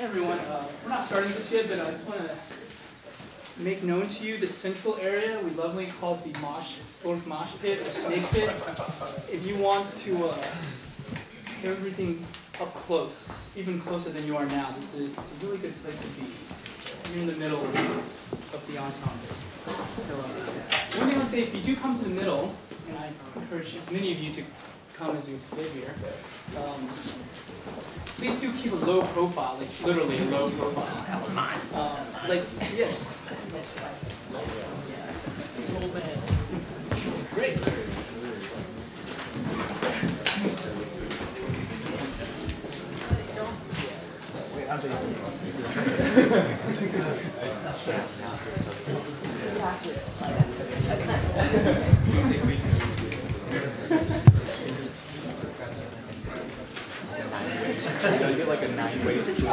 Hey everyone, we're not starting this yet, but I just want to make known to you the central area we lovingly call the SLOrk mosh pit or snake pit. If you want to hear everything up close, even closer than you are now, it's a really good place to be. You're in the middle of the ensemble. So one thing I would say, if you do come to the middle, and I encourage as many of you to come as you live here, please do keep a low profile, like literally a low profile. Like, yes. Great. You gotta get like a 9-way split.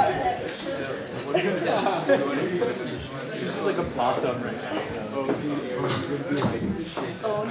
Just like a blossom right now. Oh no.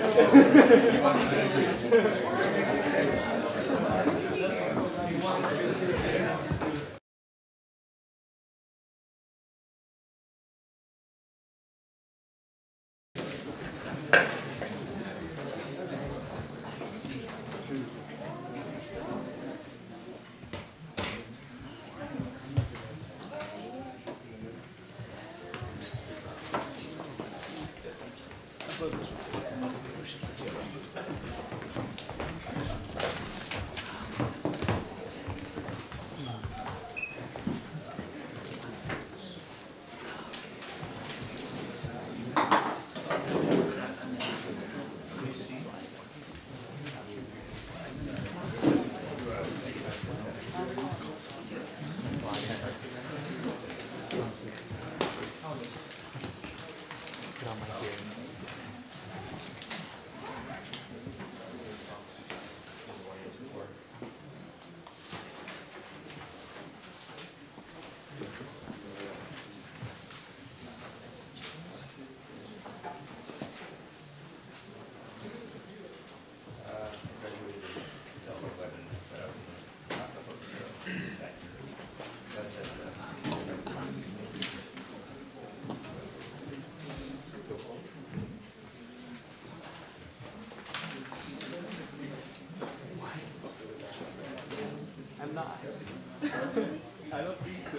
I don't think so.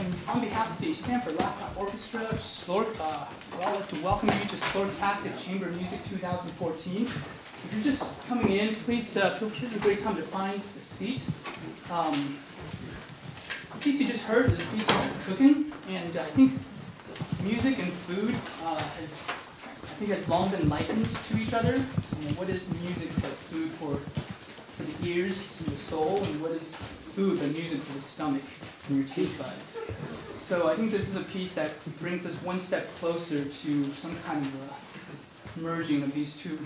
And on behalf of the Stanford Laptop Orchestra, SLOrk, I'd like to welcome you to SLOrktastic Chamber Music 2014. If you're just coming in, please feel free to take your time to find a seat. The piece you just heard is a piece called Cooking, and I think music and food has long been likened to each other. And what is music but food for the ears and the soul, and what is food but music for the stomach and your taste buds? So I think this is a piece that brings us one step closer to some kind of merging of these two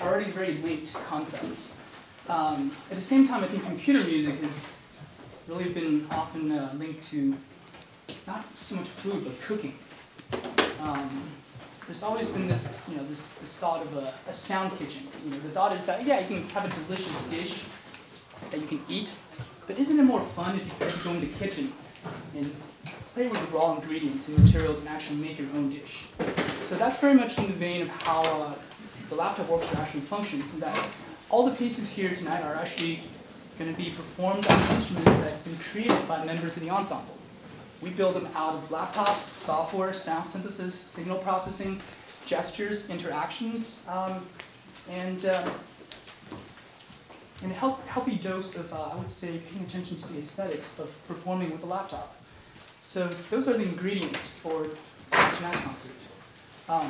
already very linked concepts. At the same time, I think computer music has really been often linked to not so much food but cooking. There's always been this, this thought of a sound kitchen. The thought is that yeah, you can have a delicious dish that you can eat, but isn't it more fun if you go in the kitchen and play with the raw ingredients and materials and actually make your own dish? So that's very much in the vein of how the Laptop Orchestra actually functions, in that all the pieces here tonight are actually going to be performed on instruments that's been created by members of the ensemble. We build them out of laptops, software, sound synthesis, signal processing, gestures, interactions, and a healthy dose of, I would say, paying attention to the aesthetics of performing with a laptop. So those are the ingredients for tonight's concert. A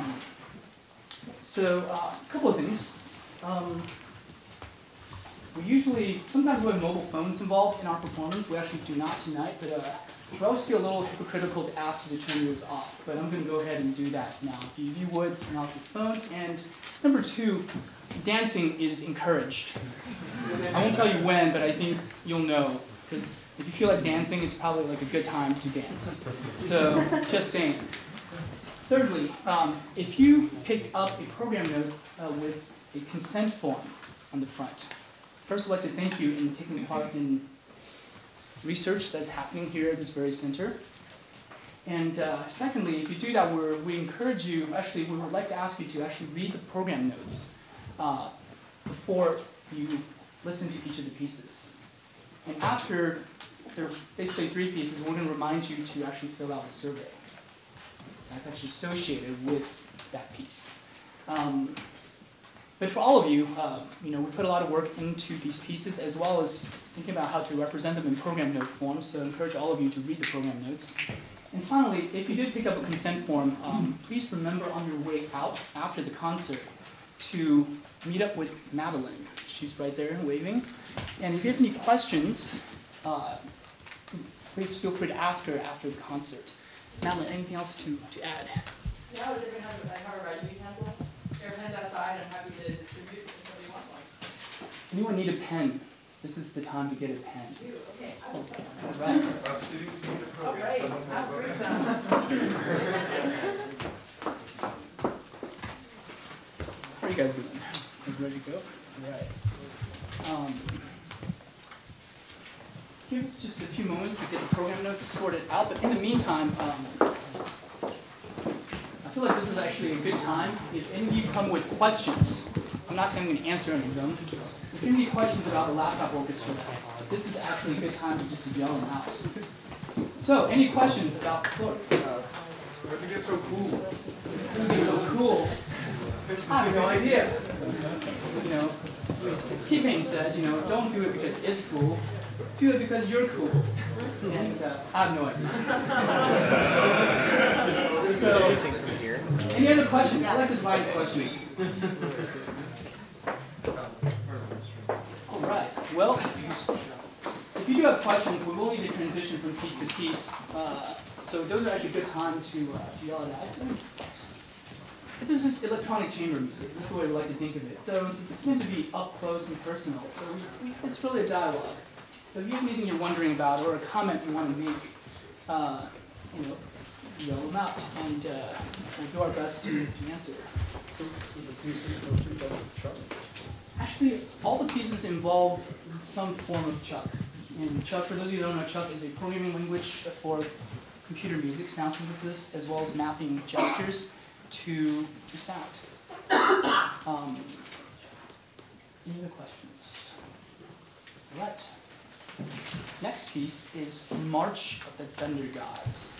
couple of things. We usually, sometimes we have mobile phones involved in our performance. We actually do not tonight, but we always feel a little hypocritical to ask you to turn yours off, but I'm going to go ahead and do that now. If you would, turn off your phones. And number two, dancing is encouraged. I won't tell you when, but I think you'll know, because if you feel like dancing, it's probably like a good time to dance. So just saying. Thirdly, if you picked up a program note with a consent form on the front, first, I'd like to thank you in taking part in research that's happening here at this very center. And secondly, if you do that, we would like to ask you to actually read the program notes before you listen to each of the pieces. And after, there are basically three pieces, we're going to remind you to actually fill out a survey that's actually associated with that piece. But for all of you, we put a lot of work into these pieces, as well as thinking about how to represent them in program note form, so I encourage all of you to read the program notes. And finally, if you did pick up a consent form, please remember on your way out after the concert to meet up with Madeline. She's right there waving. And if you have any questions, please feel free to ask her after the concert. Madeline, anything else to add? No, I have a writing utensil. There are pens outside. I'm happy to distribute if somebody wants one. Anyone need a pen? This is the time to get a pen. Okay. All right. All right. I'll bring some. How are you guys doing? Ready to go? All right. Give us just a few moments to get the program notes sorted out, but in the meantime, I feel like this is actually a good time. If any of you come with questions, I'm not saying I'm going to answer any of them. If you have any questions about the Laptop Orchestra, this is actually a good time to just yell them out. So, any questions about SLOrk? Where did it get so cool? Where did it get so cool? I have no idea. As T-Pain says, don't do it because it's cool. Do it because you're cool. And I have no idea. So. Any other questions? I like this line of questioning. All right. Well, if you do have questions, we will need to transition from piece to piece. So those are actually a good time to yell it out. This is electronic chamber music. That's the way we like to think of it. So it's meant to be up close and personal. So it's really a dialogue. So if you have anything you're wondering about or a comment you want to make, yell them out, and we'll do our best to answer. Actually, all the pieces involve some form of Chuck. And Chuck, for those of you who don't know, Chuck is a programming language for computer music, sound synthesis, as well as mapping gestures to sound. Any other questions? All right. Next piece is March of the Thunder Gods.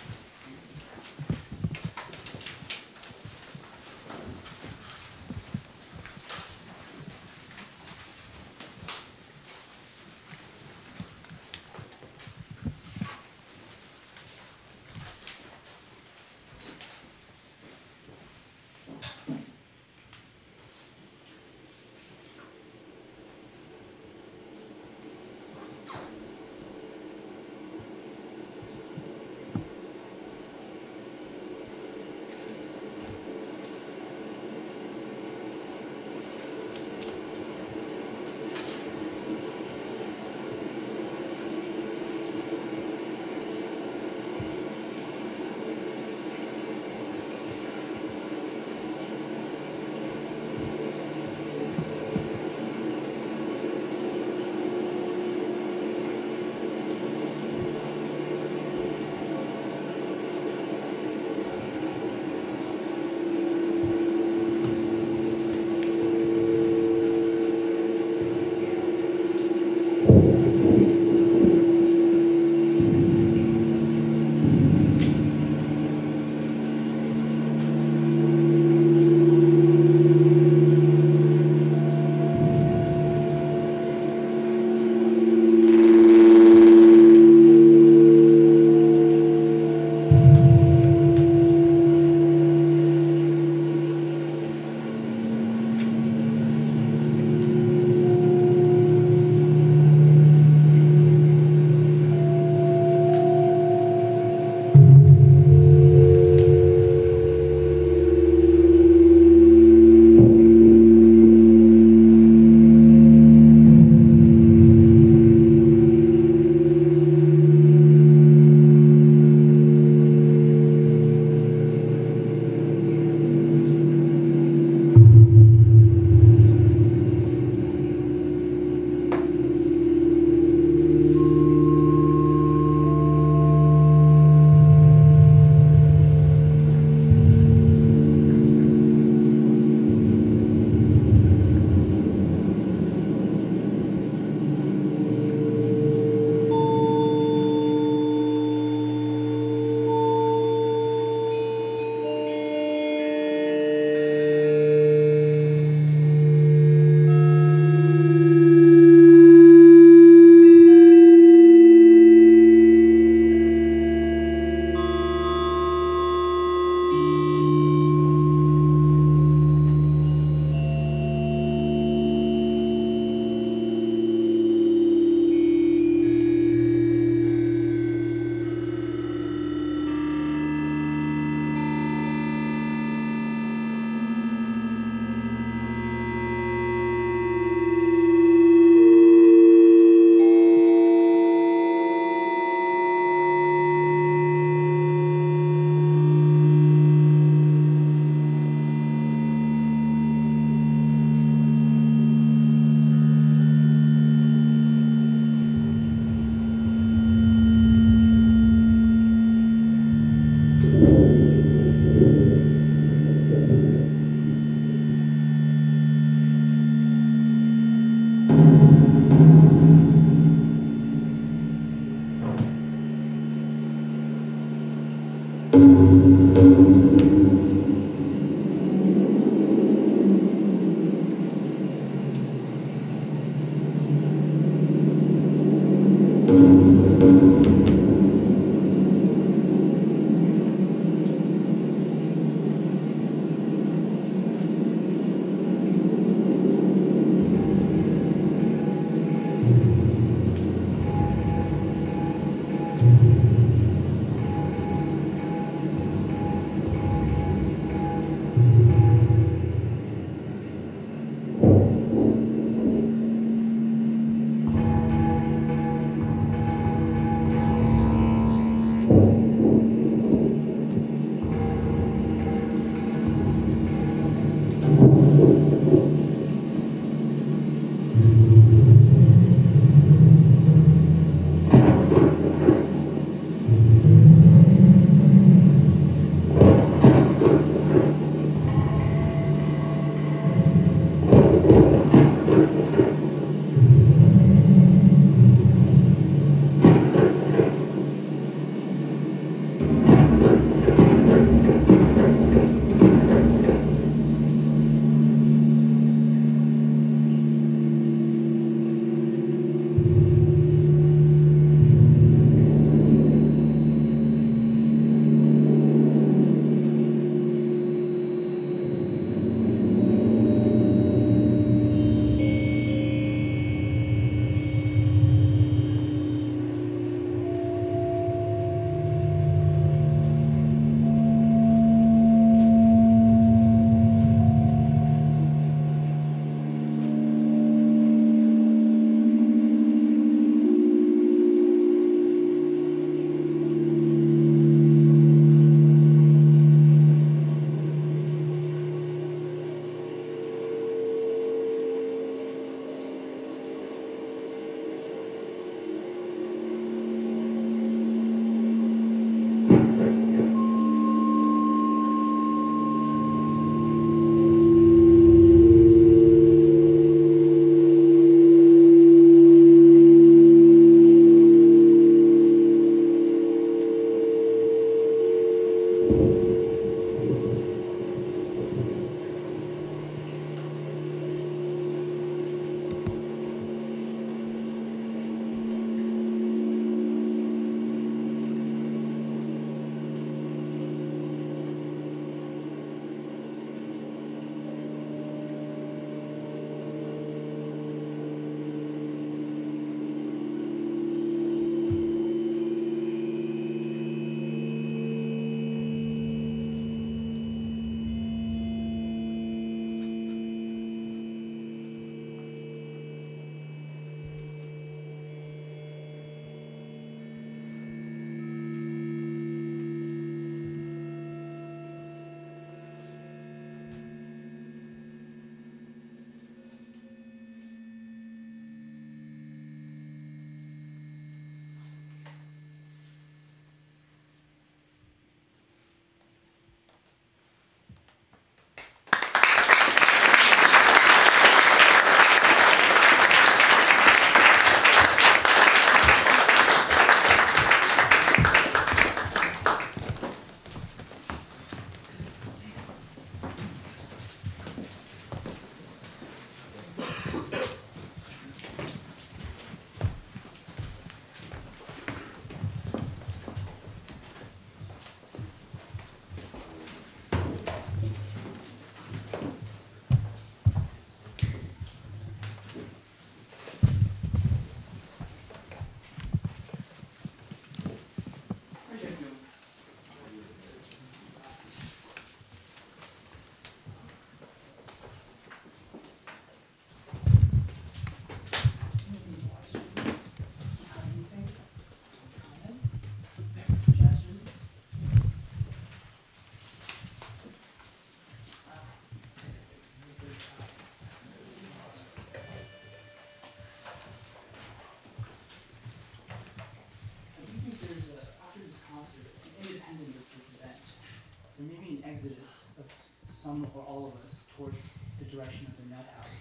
exodus of some or all of us towards the direction of the nut house.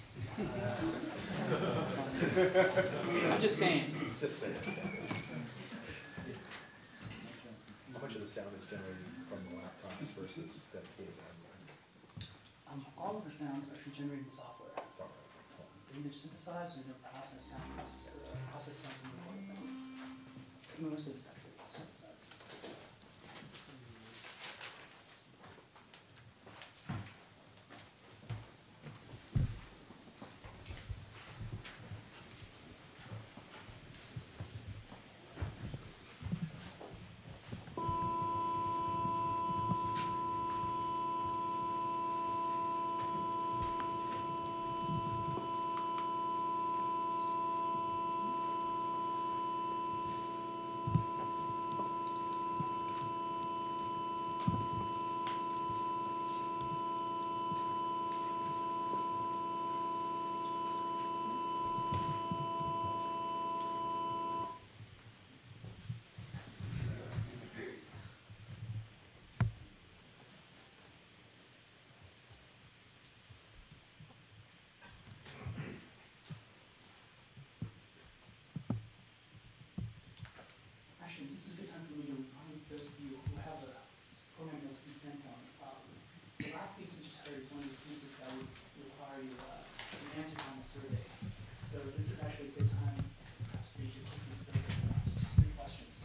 I'm just saying. Just saying. How much of the sound is generated from the laptops versus that cable? All of the sounds are actually generated in software. They're either synthesized or they're processed sounds. Processed sounds and recorded sounds. Most of it's actually synthesized. This is a good time for me to remind those of you who have a program that's been sent on. The last piece we just heard is one of the pieces that would require you an answer on the survey. So this is actually a good time perhaps for you to look at just 3 questions.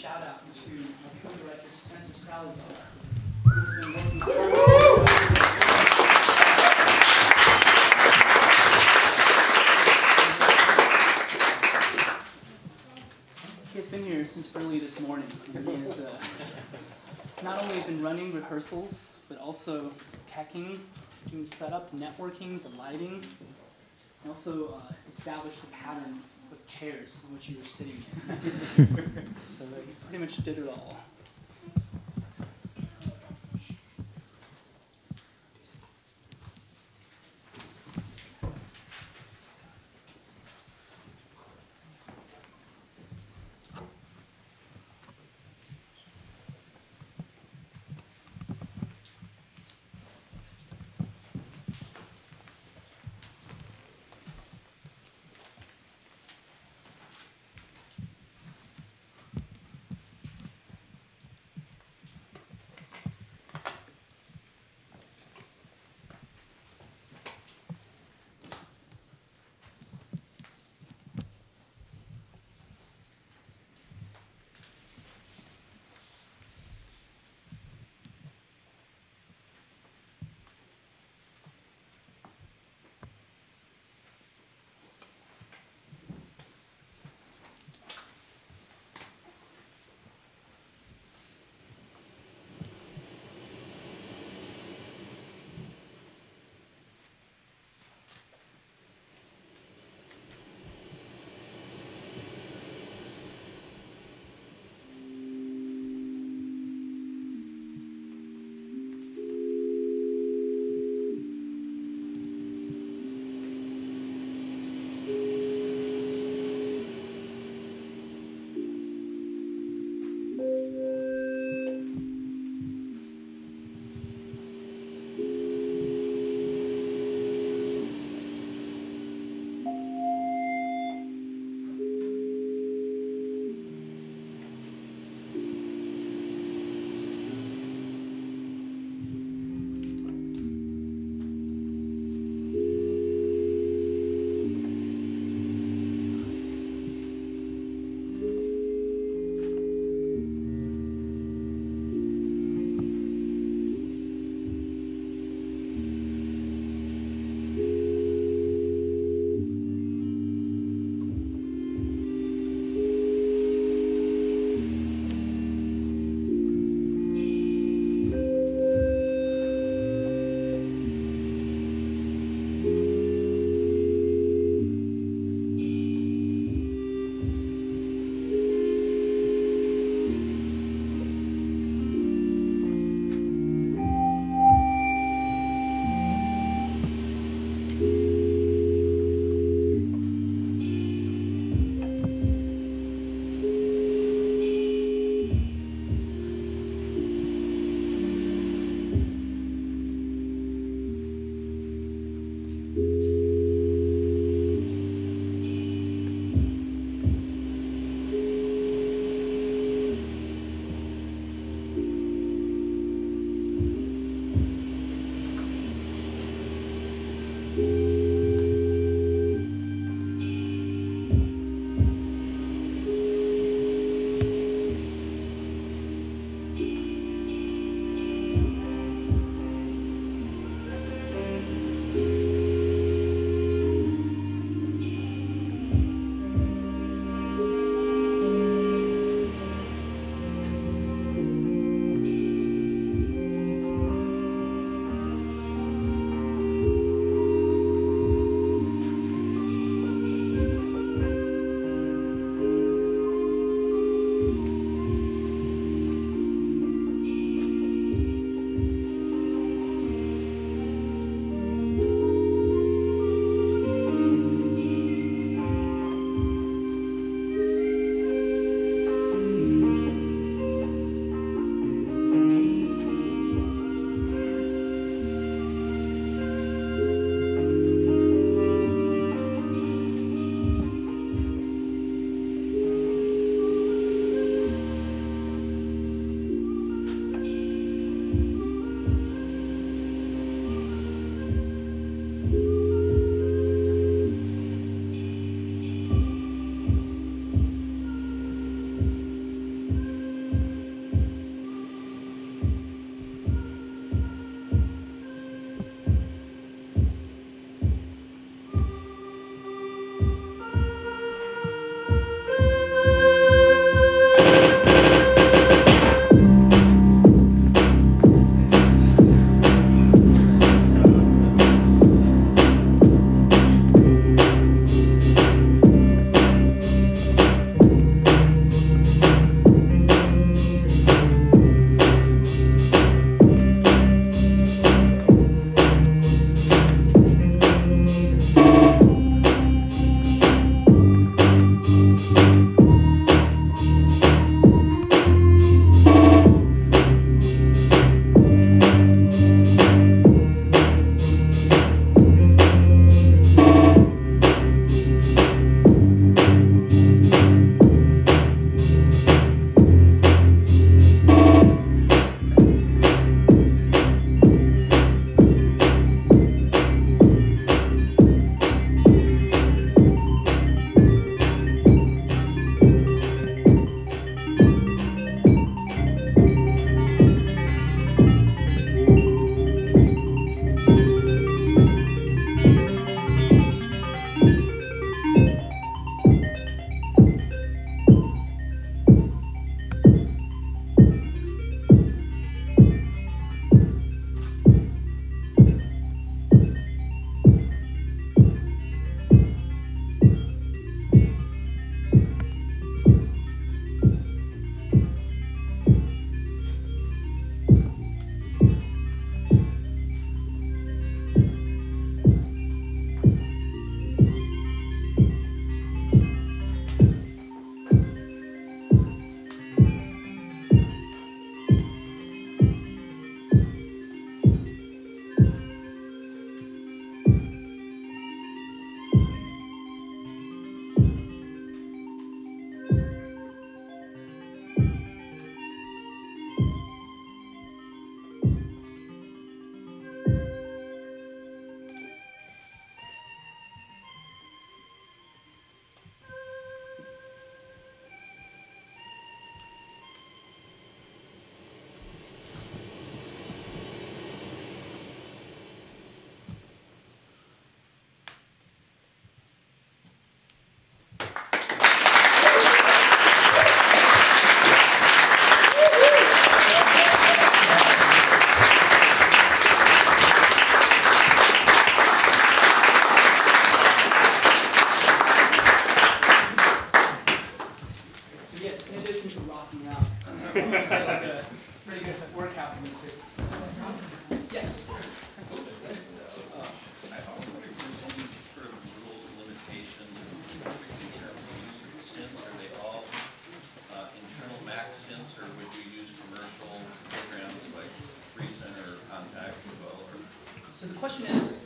shout out to my co-director Spencer Salazar, who's been working for us. He has been here since early this morning, and he has not only been running rehearsals, but also teching, doing setup, networking, the lighting, and also established the pattern with chairs in which you were sitting in. So he pretty much did it all.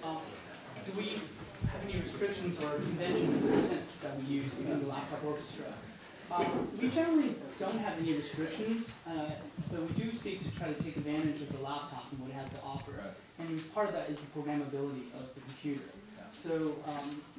Do we have any restrictions or conventions or sets that we use in the Laptop Orchestra? We generally don't have any restrictions, but we do seek to try to take advantage of the laptop and what it has to offer. And part of that is the programmability of the computer. So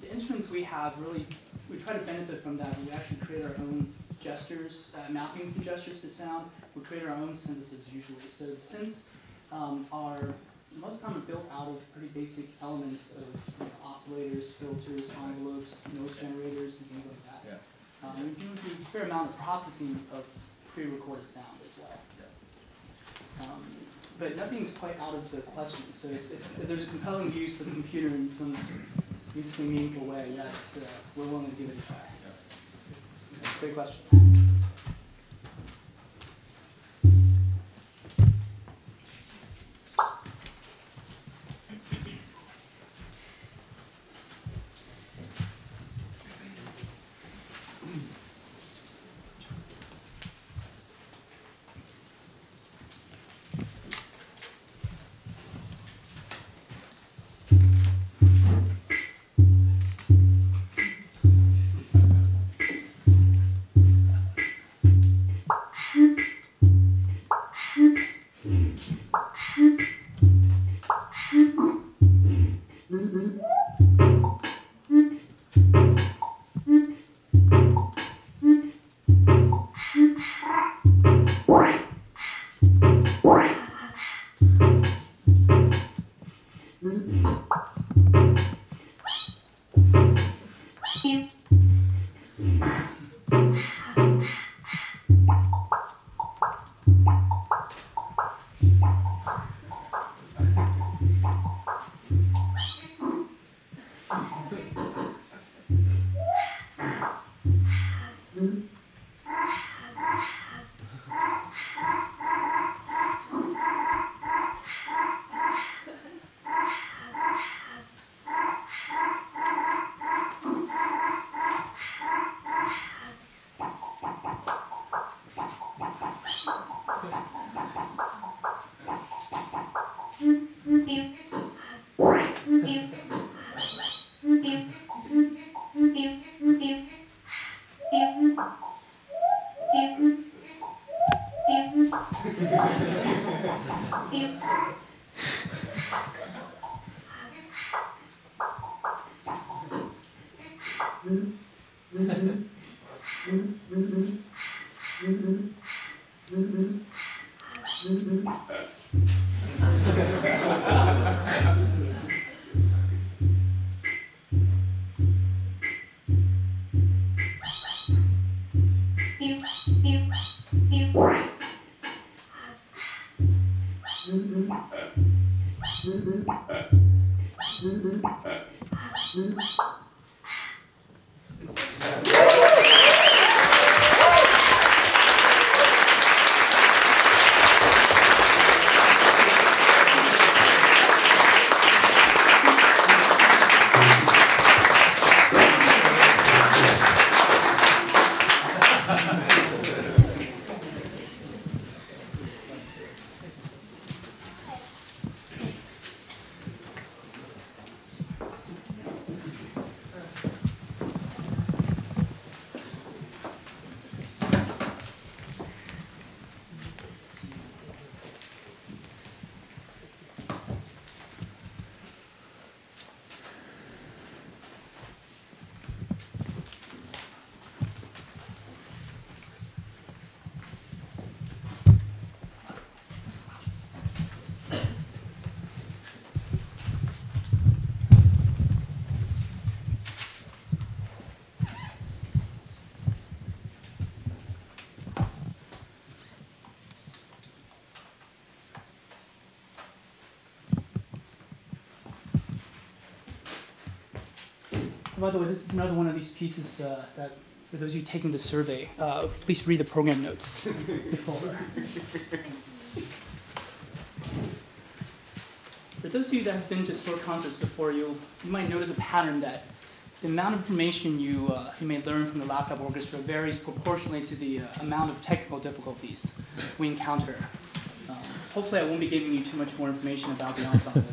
the instruments we have, really, we try to benefit from that. We actually create our own gestures, mapping from gestures to sound. We create our own syntheses usually. So the synths are most of the time built out of pretty basic elements of oscillators, filters, envelopes, noise generators, and things like that. We do a fair amount of processing of pre-recorded sound as well. But nothing's quite out of the question. So if there's a compelling use for the computer in some musically meaningful way, we're willing to give it a try. Great question. By the way, this is another one of these pieces that, for those of you taking the survey, please read the program notes in the folder. For those of you that have been to SLOrk concerts before, you might notice a pattern that the amount of information you may learn from the Laptop Orchestra varies proportionally to the amount of technical difficulties we encounter. Hopefully I won't be giving you too much more information about the ensemble.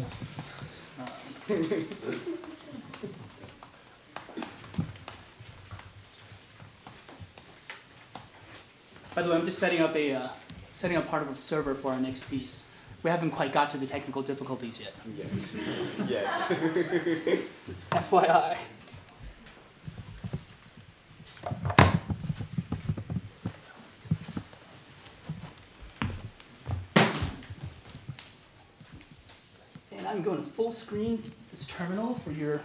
By the way, I'm just setting up a part of a server for our next piece. We haven't quite got to the technical difficulties yet. Yes. Yes. FYI. And I'm going to full screen this terminal for your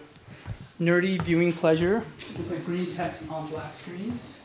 nerdy viewing pleasure. With green text on black screens.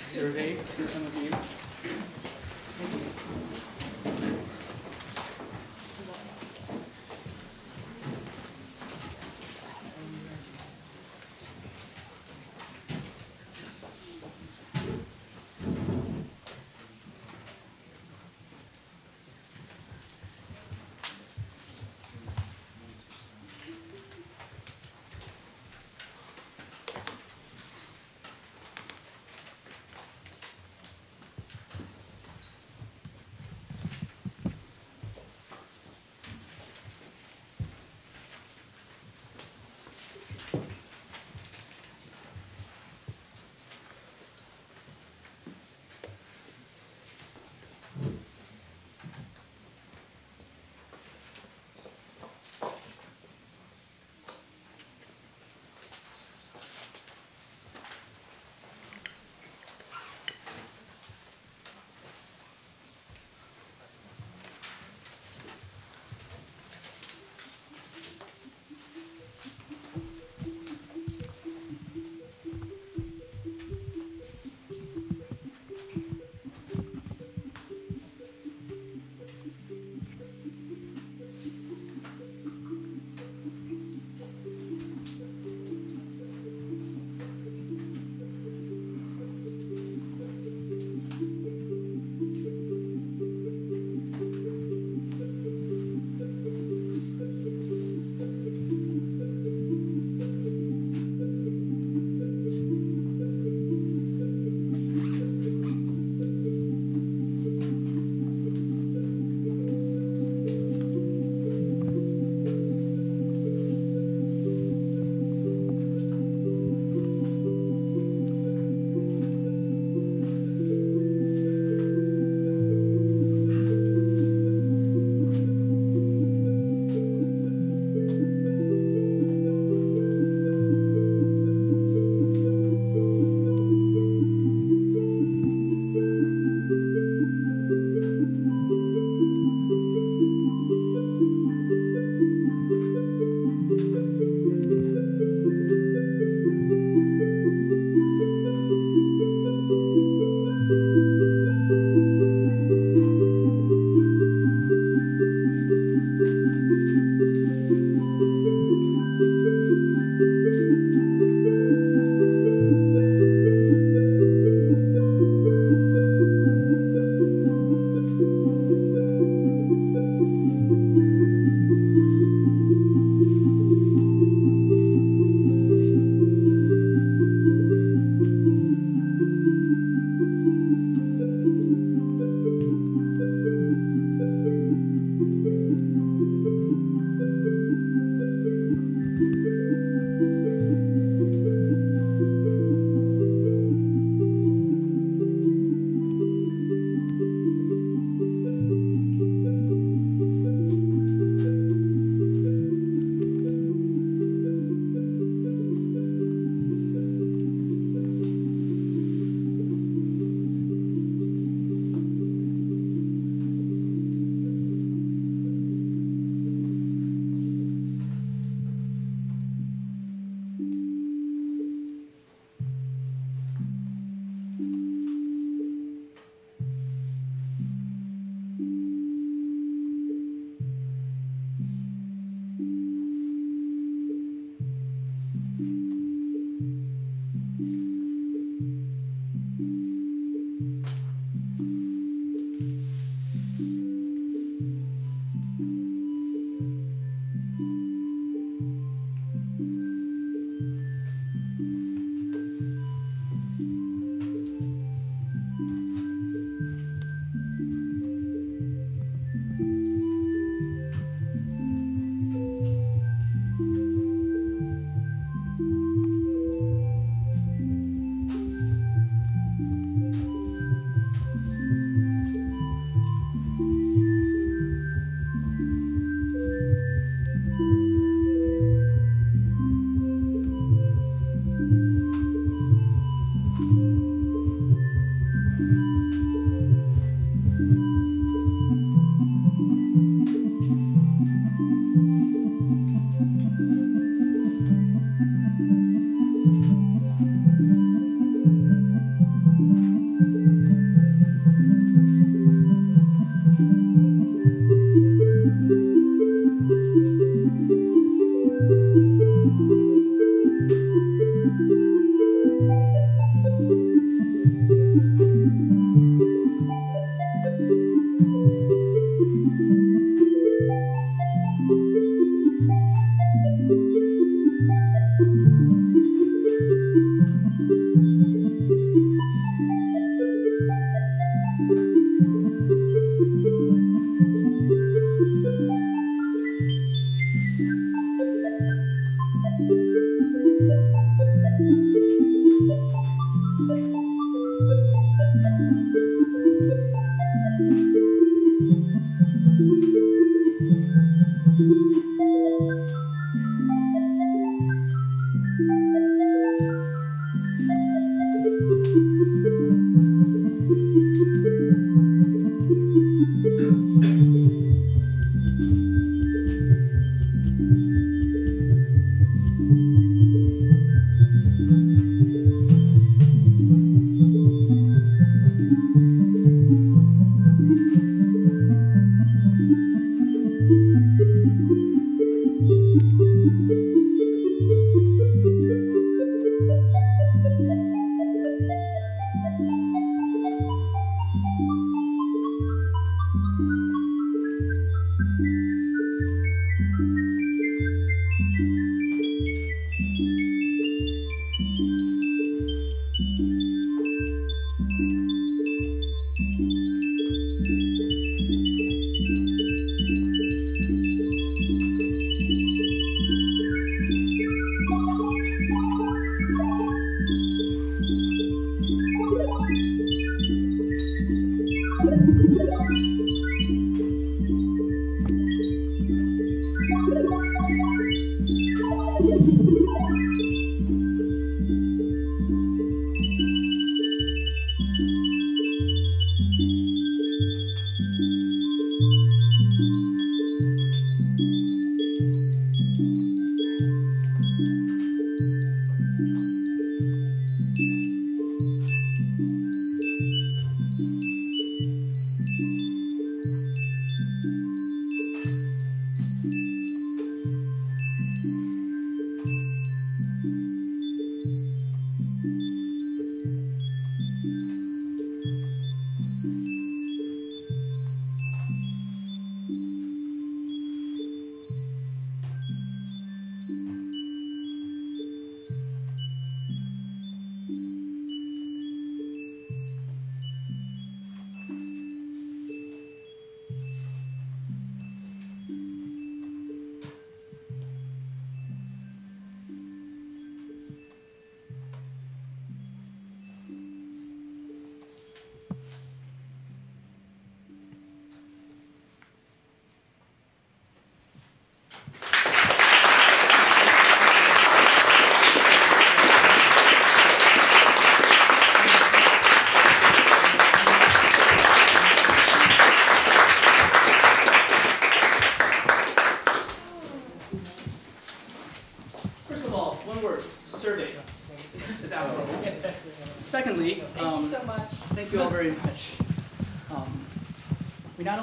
Survey for some of you.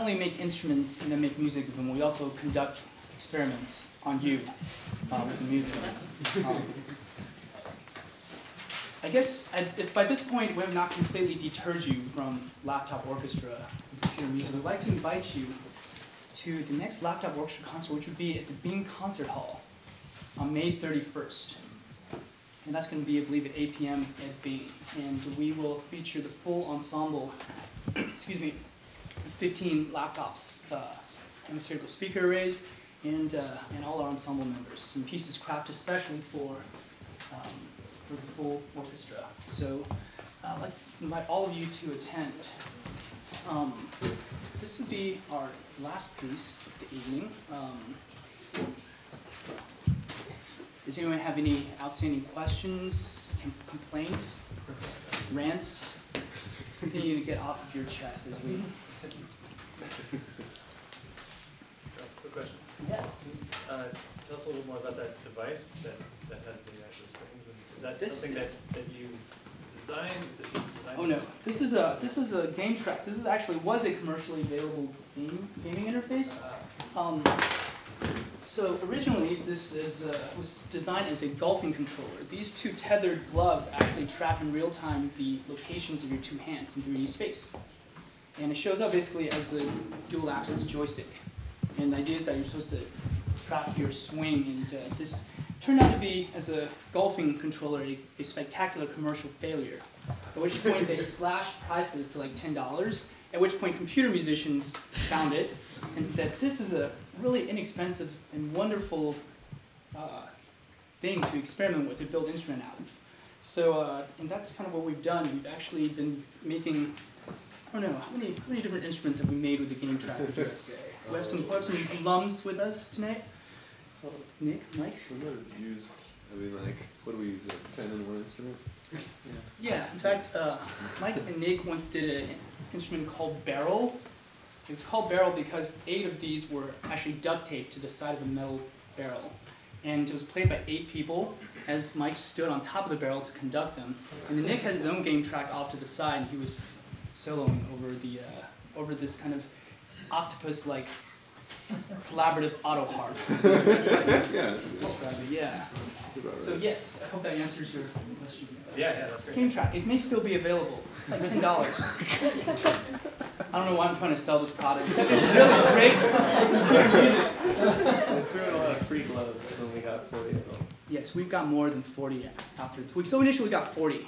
Make instruments and then make music with them. We also conduct experiments on you with the music. I guess if by this point we have not completely deterred you from Laptop Orchestra and computer music, I'd like to invite you to the next Laptop Orchestra concert, which would be at the Bing Concert Hall on May 31st. And that's going to be, I believe, at 8 p.m. at Bing. And we will feature the full ensemble, excuse me, 15 laptops, hemispherical speaker arrays, and all our ensemble members. Some pieces crafted especially for the full orchestra. So I'd like to invite all of you to attend. This will be our last piece of the evening. Does anyone have any outstanding questions, complaints, rants? Something you need to get off of your chest as we... Quick question. Yes. Tell us a little more about that device that has the actual strings. Is that something that you designed? That you designed? Oh no. This is a game track. This is actually was a commercially available gaming interface. So originally this was designed as a golfing controller. These two tethered gloves actually track in real time the locations of your two hands in 3D space. And it shows up basically as a dual-axis joystick. And the idea is that you're supposed to track your swing. And this turned out to be, as a golfing controller, a spectacular commercial failure. At which point they slashed prices to like $10. At which point computer musicians found it and said, "This is a really inexpensive and wonderful thing to experiment with, to build instrument out of." So, and that's kind of what we've done. We've actually been making. I don't know, how many different instruments have we made with the game track, would you say? We have some alums with us tonight. Well, Nick, Mike. We might have used, I mean, like, what do we use, like 10 in one instrument? Yeah. Yeah, in fact, Mike and Nick once did an instrument called barrel. It was called barrel because 8 of these were actually duct taped to the side of a metal barrel. And it was played by 8 people as Mike stood on top of the barrel to conduct them. And then Nick had his own game track off to the side, and he was soloing over the over this kind of octopus-like collaborative auto harp. Yeah. Yeah. Right. So yes, I hope that answers your question. Yeah, yeah, that's great. Game track, it may still be available. It's like $10. I don't know why I'm trying to sell this product. Except it's really great computer music. We threw in a lot of free gloves when we got 40 of them. Yes, we've got more than 40 after the week. So initially we got 40.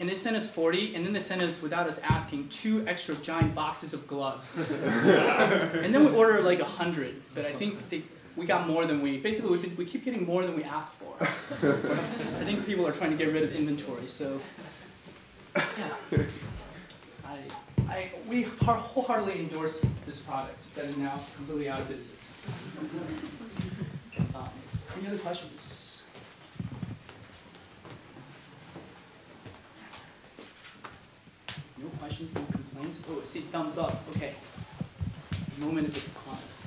And they sent us 40, and then they sent us, without us asking, 2 extra giant boxes of gloves. And then we ordered like 100, but I think we got more than we, basically we keep getting more than we asked for. I think people are trying to get rid of inventory, so yeah. We wholeheartedly endorse this product that is now completely out of business. Any other questions? No questions, no complaints. Oh, I see, thumbs up. Okay. The moment is upon us.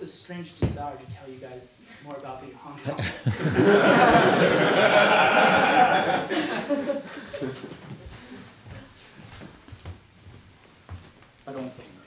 A strange desire to tell you guys more about the ensemble. I don't think so.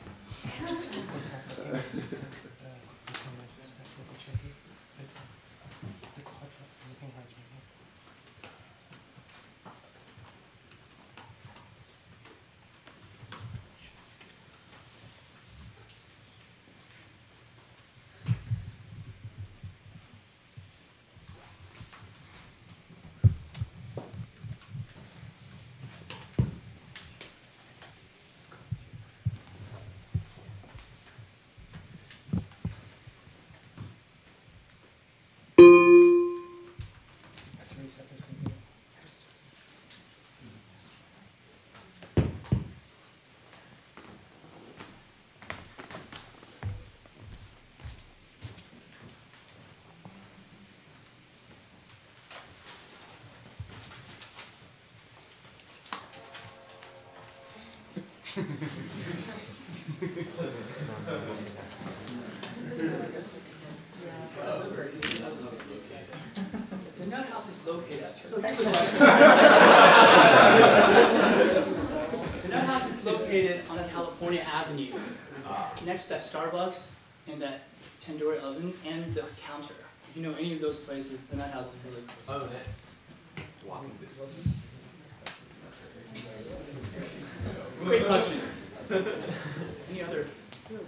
The nut house is located. So here's the The nut house is located on California Avenue, next to that Starbucks and that tandoori oven and the counter. If you know any of those places, the nut house is really close. Oh, that's walking distance. Great question. Any other? Okay.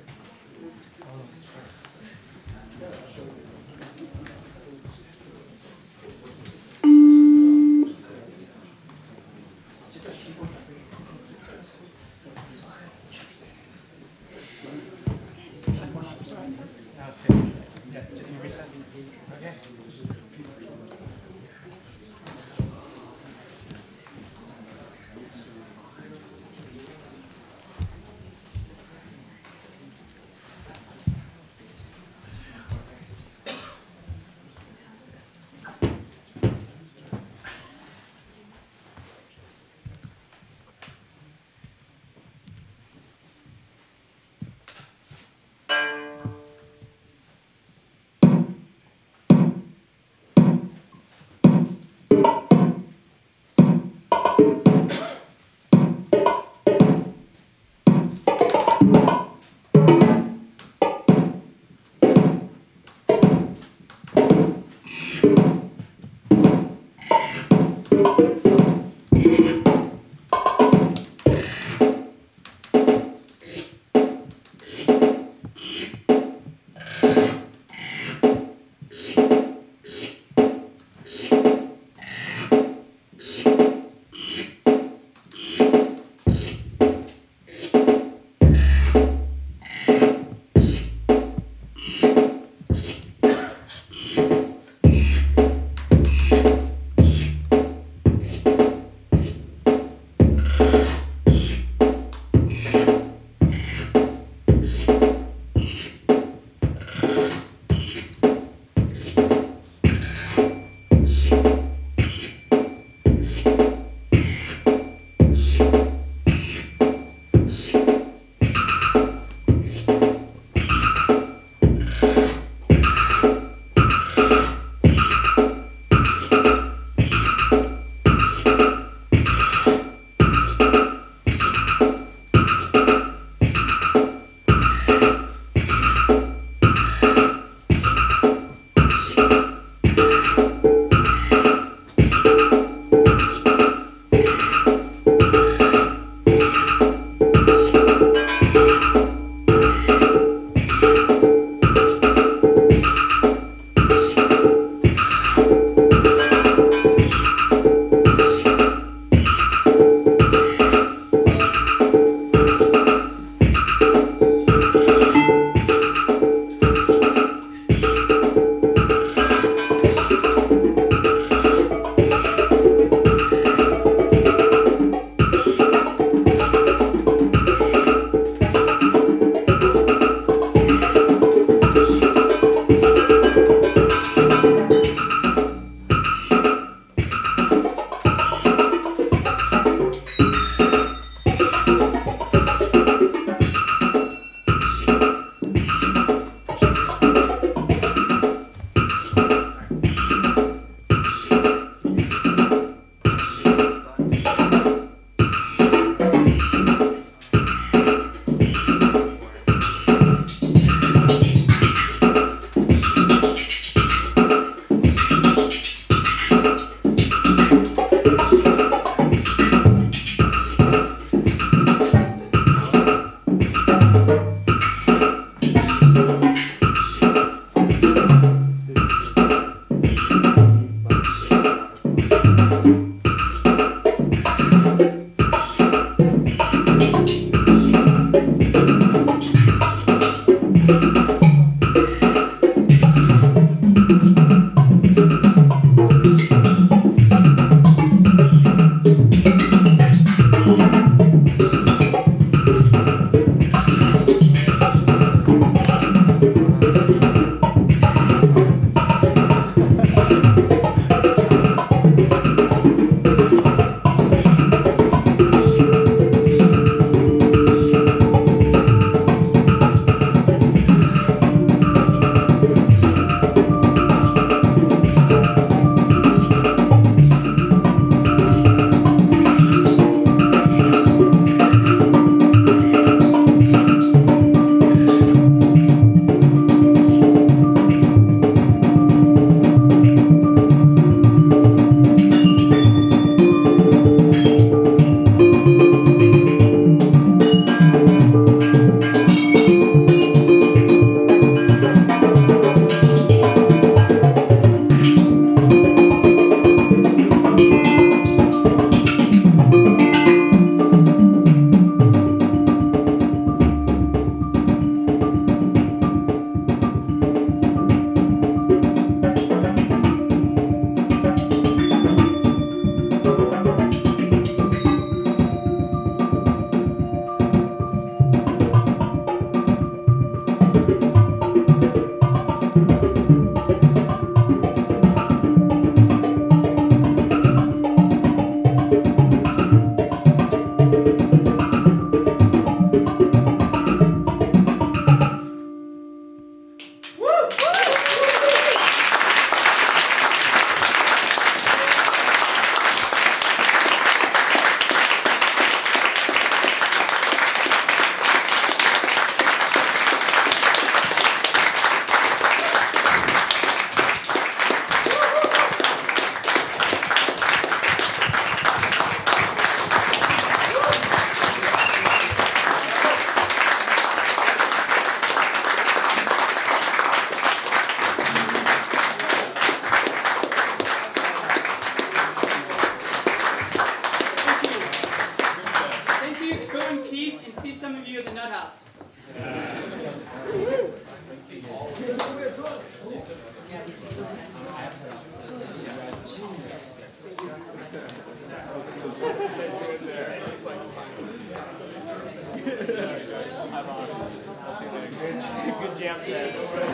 Good jam set. Show how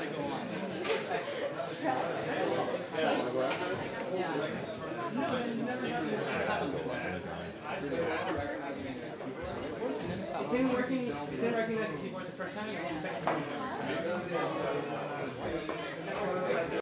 to go on. It didn't work on the keyboard the first time, it didn't work the second time.